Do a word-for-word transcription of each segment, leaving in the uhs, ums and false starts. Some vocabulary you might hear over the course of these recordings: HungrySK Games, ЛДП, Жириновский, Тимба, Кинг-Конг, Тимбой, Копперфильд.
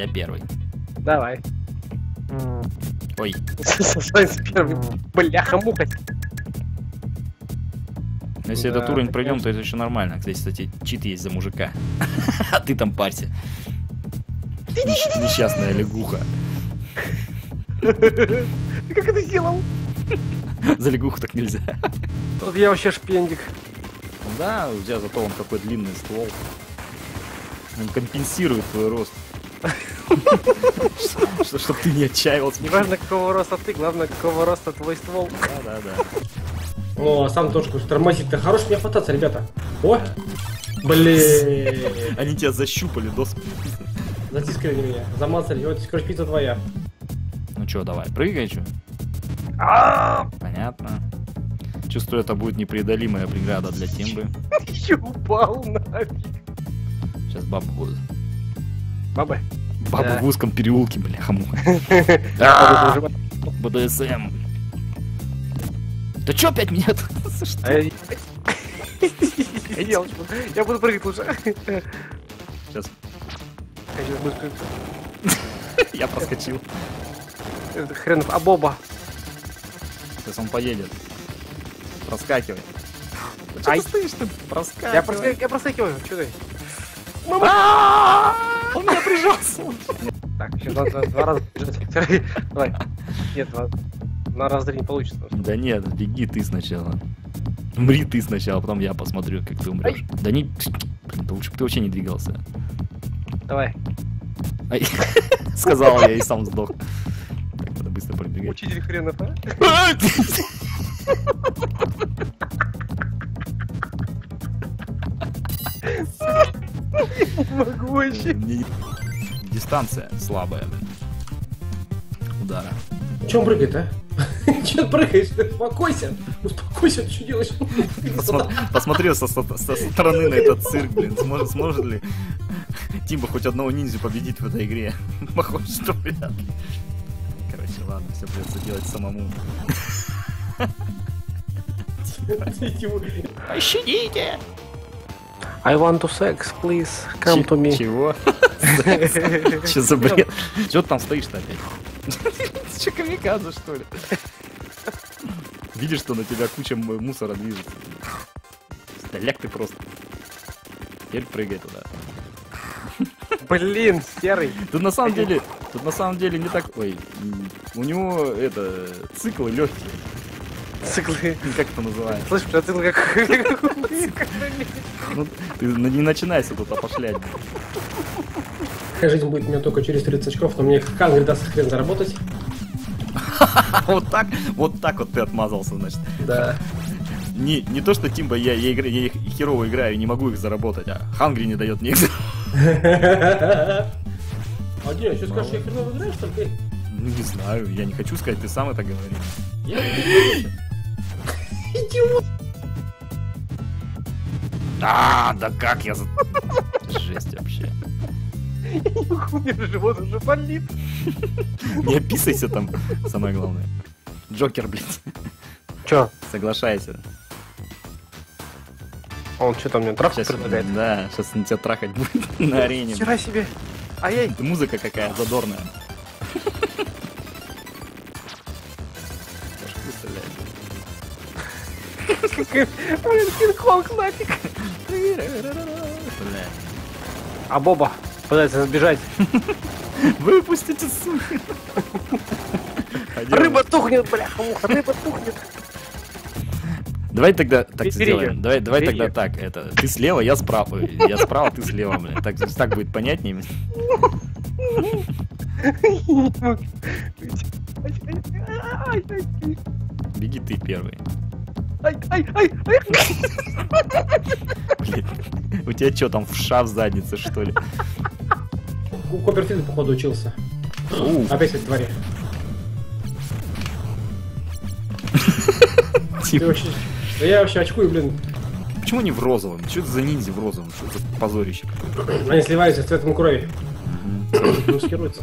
Я первый. Давай. Ой. Бляха-муха. Если этот уровень пройдем, то это еще нормально. Здесь, кстати, чит есть за мужика. А ты там парься. Несчастная лягуха. Ты как это сделал? За лягуху так нельзя. Тут я вообще шпендик. Да, у тебя зато он такой длинный ствол. Он компенсирует твой рост. Чтоб ты не отчаялся. Неважно, какого роста ты, главное, какого роста твой ствол. Да, да, да. О, сам точку тормозить-то хорош, мне хвататься, ребята. О! Блин! Они тебя защупали доски. Затискали меня, замацали, вот скорость пицца твоя. Ну чё, давай, прыгай, чё? Понятно. Чувствую, это будет непреодолимая преграда для Тимбы. Ещё упал нафиг. Сейчас бабы будут. Бабы? Бабы да. В узком переулке, бля, хаму. БДСМ. Да чё опять меня тут? Я буду прыгать лучше. Сейчас. Я проскочил. Хренов, а Боба? Сейчас он поедет. Проскакивай. А ты стоишь, ты проскакивай. Я проскакиваю, чё ты? Мама! Он меня прижался. Так, еще два раза бежать. Давай. Нет, на раз три не получится. Да нет, беги ты сначала. Умри ты сначала, потом я посмотрю, как ты умрешь. Да не... лучше бы ты вообще не двигался. Давай. Ай, сказал я и сам сдох. Так, надо быстро пробегать. Учитель хренов, а? Не могу еще. Дистанция слабая. Удара. Чё он прыгает, а? Чё прыгаешь? Успокойся. Успокойся, ты что делаешь? Посмотри со стороны на этот цирк, блин. Сможет ли Тимба хоть одного ниндзю победить в этой игре? Похоже, что вряд ли. Короче, ладно, все придется делать самому. Пощадите! I want to sex, please, come Ч to me. Чего? Че за бред? Че ты там стоишь-то опять? Че, камикадзе, что ли? Видишь, что на тебя куча мусора движется. Столяк ты просто. Теперь прыгай туда. Блин, серый. Тут на самом деле, тут на самом деле не так... Ой, у него, это, циклы легкие. Циклы. Как это называется? Слышь, а цикл как... Ну, ты не начинайся тут опошлять. Жизнь будет у меня только через тридцать очков, но мне хангри даст хрен заработать. Вот так? Вот так вот ты отмазался, значит. Да. Не, не то, что Тимба, я, я, игра, я их херово играю, не могу их заработать, а хангри не дает мне их заработать. А где? Что скажешь, я херово играю, что ли? Ну не знаю, я не хочу сказать, ты сам это говоришь. Я не могу. Идиот! А, да как я за... Жесть вообще. Я не могу, у меня живот уже болит. Не описайся там, самое главное. Джокер, блядь. Чё? Соглашайся. Он что там, мне трахать предлагает? Да, сейчас он тебя трахать будет на арене. Вчера себе. Ай-яй. Музыка какая задорная. Блин, Кинг-Конг нафиг. А Боба пытается сбежать. Выпустите, сука. Рыба тухнет, бляха, муха, рыба тухнет. Давай тогда так сделаем. Давай, давай тогда так. Это ты слева, я справа. Я справа, ты слева, блин. Так, так будет понятнее. Беги ты первый. Ай, ай, ай, ай. Блин, у тебя что там, вша в заднице, что ли? У Копперфильда, походу, учился. Оу. Опять в дворе. Вообще... Да я вообще очкую, блин. Почему не в розовом? Что это за ниндзя в розовом? Что это позорище? Они сливаются с цветом крови. Маскируются.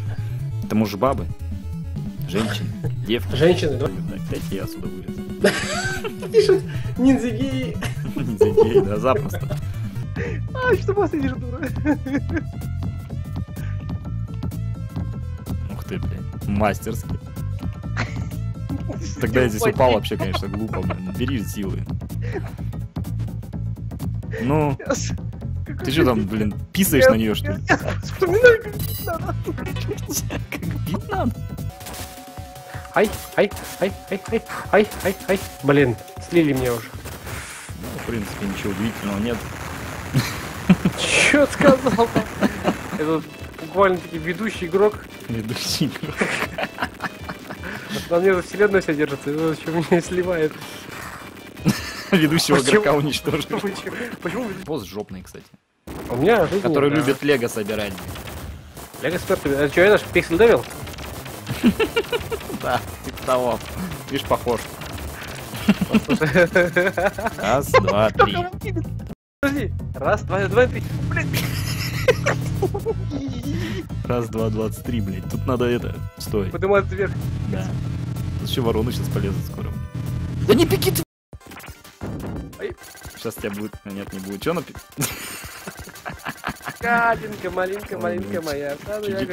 Это муж бабы? Женщины? Девки? Женщины, да? Опять я отсюда вылез. Пишут ниндзя-геи. Ниндзя-геи, да, запросто. А, что последишь, дура? ты, блядь. Мастерски. Тогда я здесь упал вообще, конечно, глупо, блин. Бери силы. Ну... Ты что там, блин, писаешь на нее, что ли? Вспоминай, как бить надо. Как бить надо? Ай, ай, ай, ай, ай, ай, ай, ай. Блин, слили мне уже. Ну, в принципе, ничего удивительного нет. Чё сказал-то? Это буквально-таки ведущий игрок. Ведущий игрок. На мне за вселенную вся держится, и зачем меня сливает. Ведущего игрока уничтожил. Босс жопный, кстати. У меня жизнь. Который любит лего собирать. Лего собирать? А чё, это ж Pixel Devil? Да, типа того. Видишь, похож. Раз, два, три. Подожди. Раз, два, два, три. Блин. Раз, два, двадцать три, блядь. Тут надо это... Стой. Подниматься вверх. Да. Тут еще вороны сейчас полезут скоро. Да не пики ты! Сейчас тебя будет... Нет, не будет. Че она пик? Калинка, малинка, малинка моя.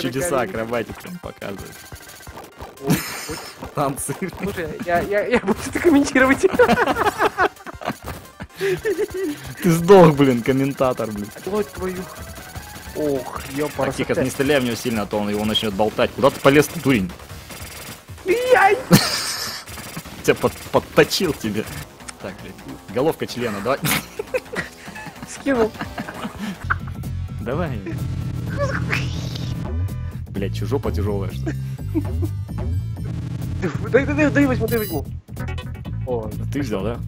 Чудеса акробатик там показывает. Танцы. Слушай, я буду это комментировать. Ты сдох, блин, комментатор, блин. Ой, твою... Ох, ёпара. Тихо, не стреляй в него сильно, а то он его начнет болтать. Куда ты полез, дурень? Яй! Тебя подточил тебе. Так, блядь. Головка члена, давай. Скинул. Давай. Блядь, чужо потяжелое, что ли? Дай, дай, дай возьму, дай возьму. О, ты взял, да?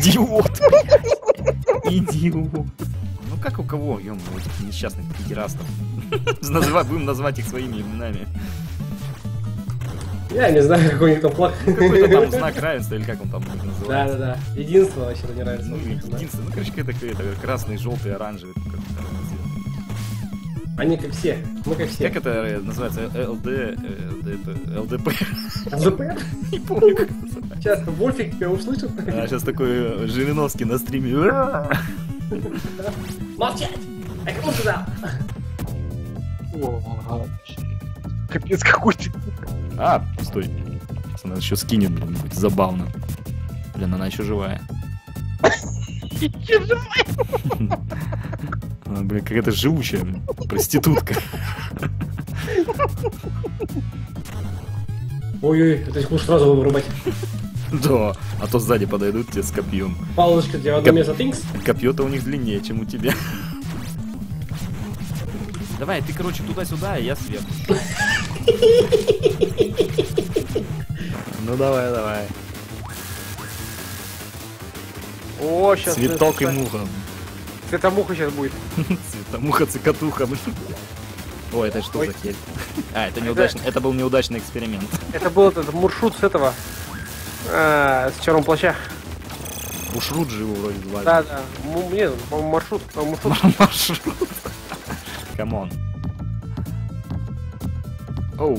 Идиот! Идиот! Ну как у кого, ё-моё, этих несчастных пидерастов. Будем называть их своими именами. Я не знаю, какой у них там флаг. Какой-то там знак равенства, или как он там называется. Да-да-да, единство вообще не нравится. Ну, единство, ну, короче, это красный, желтый, оранжевый. Они как все, мы как все. Как это называется? ЛД... ЛД... ЛДП. ЛДП? Не помню, как это называется. Сейчас Вольфик тебя услышит. А сейчас такой Жириновский на стриме. Молчать! А кому туда? Капец какой-то. А, стой. Она еще скинет, будет забавно. Блин, она еще живая. Еще живая? Она, блин, какая-то живучая, блин, проститутка. Ой-ой, это их лучше сразу вырубать. Да, а то сзади подойдут тебе с копьем. Палочка для одного места, тинкс. Копье-то у них длиннее, чем у тебя. Давай, ты, короче, туда-сюда, а я сверху. Ну давай, давай. О, сейчас. Цветок и муха. Цветомуха сейчас будет. Цветомуха, цикатуха. О, это что за херь? А, это неудачно. Это был неудачный эксперимент. Это был этот маршрут с этого. С черного плаща. Маршрут же его вроде звали. Да, да. Нет, маршрут. Маршрут. Камон. Оу.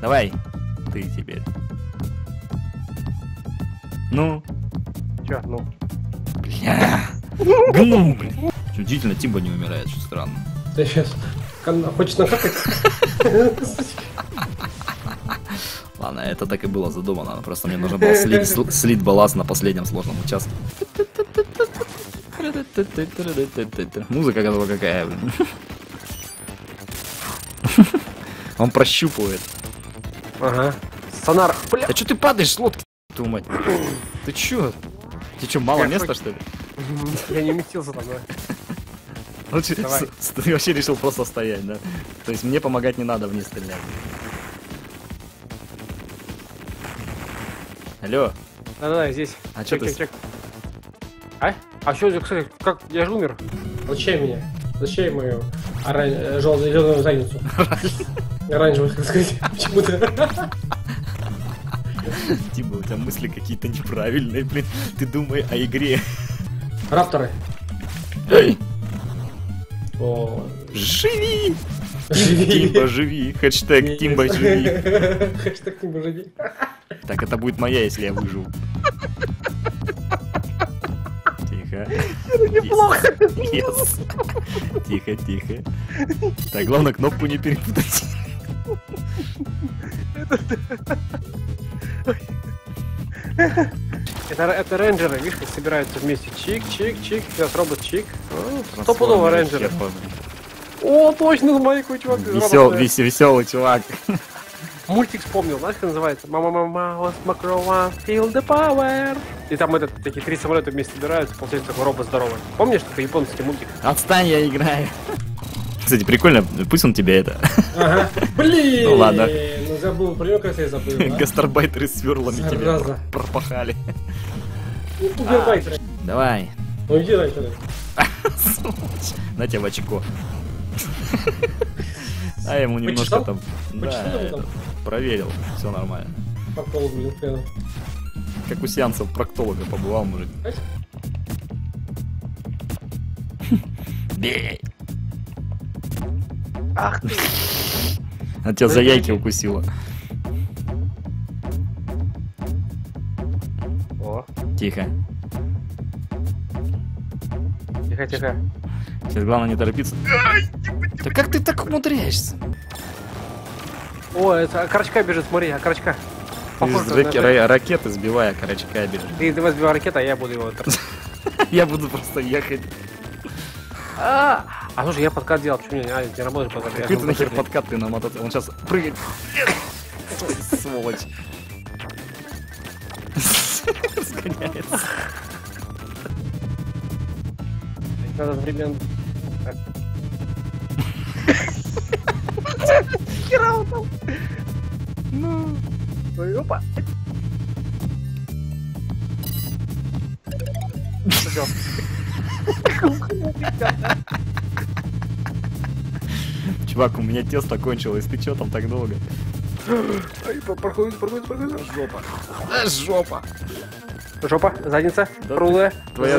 Давай. Ты теперь. Ну. Че, ну? Бля. Гном, блин. Удивительно, Тимбой не умирает, что странно. Ты сейчас хочешь накакать? Ладно, это так и было задумано. Просто мне нужно было слить, слить балласт на последнем сложном участке. Музыка готова какая, блин. Он прощупывает. Ага. Сонар, бля. А чё ты падаешь с лодки, твою мать? Ты чё? Тебе чё, мало места, что ли? Я не уместился там, да. Ты вообще решил просто стоять, да? То есть мне помогать не надо, вниз стрелять. Алло. Да-да-да, здесь. А чё ты... А? А чё, кстати, как? Я же умер. Зачем меня? Зачем мою желтую задницу? Оранжевую, так сказать, почему-то. Типа, у тебя мысли какие-то неправильные, блин. Ты думай о игре. Рапторы. Эй! О, живи! Живи! Тимбо, живи! Хэштег Тимбо, живи! Хэштег Тимбо, живи! Так, это будет моя, если я выживу. Тихо. Неплохо. Тихо, тихо. Так, главное, кнопку не перепутать. Это рейнджеры, видишь, как собираются вместе. Чик-чик-чик, сейчас робот-чик. Стопудово рейнджеры. О, точно, маленький чувак. Веселый чувак. Мультик вспомнил, знаешь, как называется? Мама-мама, Макрова, Feel the Power. И там этот, такие три самолета вместе собираются, получается такой робот здоровый. Помнишь, такой японский мультик? Отстань, я играю. Кстати, прикольно, пусть он тебе это. Ага. Блин! Ну ладно. Ну забыл, прием, как я забыл. А? Гастарбайтеры с сверлами тебя пр пропахали. А, давай. Ну иди раньше. На тебя в очко. А ему немножко там, да, это, проверил, все нормально. Как у сеансов проктолога побывал, мужик. Бей! Ах ты! А тебя за яйки укусило. О. Тихо. Тихо, тихо. Сейчас главное не торопиться. Да как ты так умудряешься? О, это Карачка бежит, смотри, а Карачка. Ракеты сбивая, Карачка бежит. Ты давай сбивай ракету, а я буду его... Я буду просто ехать. А слушай, я подкат делал, почему не, не работаешь подкат? Какой ты нахер подкат ты на мотоцикле? Он сейчас прыгает. Сволочь. Разгоняется. Надо временно... Хера он там! Ну... Ну и опа! Чувак, у меня тесто кончилось, ты чё там так долго? Ай, проходит, проходит, проходит! Жопа! Жопа! Жопа, задница, да рулы. Твоя,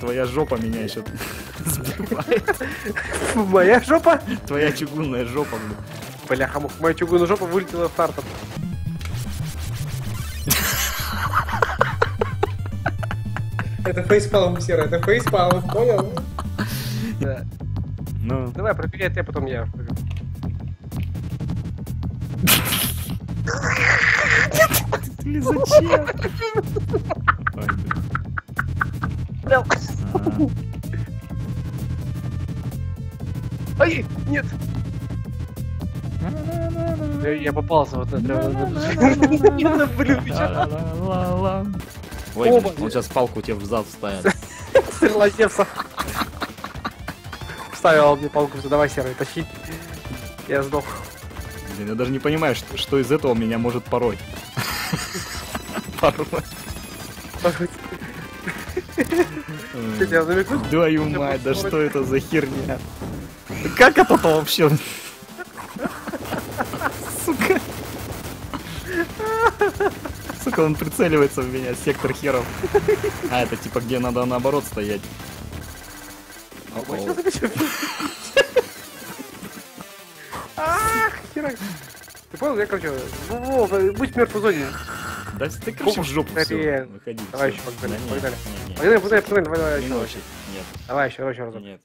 твоя жопа меня еще сбивает. Моя жопа? Твоя чугунная жопа. Бляха, моя чугунная жопа вылетела стартом. Это фейспалм, Сера, это фейспалм, понял? Да. Ну. Давай, проверяй тебя, потом я. Ты зачем? Ай, нет! Я попался вот это. Блин, печально. Ой, он сейчас палку тебе в зад вставил. Стрела сердца. Вставил мне палку, давай, Серый, тащи. Я сдох. Блин, я даже не понимаю, что, что из этого меня может пороть. Пороть. Пороть. Твою мать, да что это за херня? Как это-то вообще? Сука. Сука, он прицеливается в меня, сектор херов. А, это типа где надо наоборот стоять. Ах, херак. Ты понял, я короче, будь мертв в зоне. Да ты короче в жопу все, выходи. Давай еще, погнали, погнали. Погнали, погнали, погнали, давай еще. Давай еще, еще раз. Нет.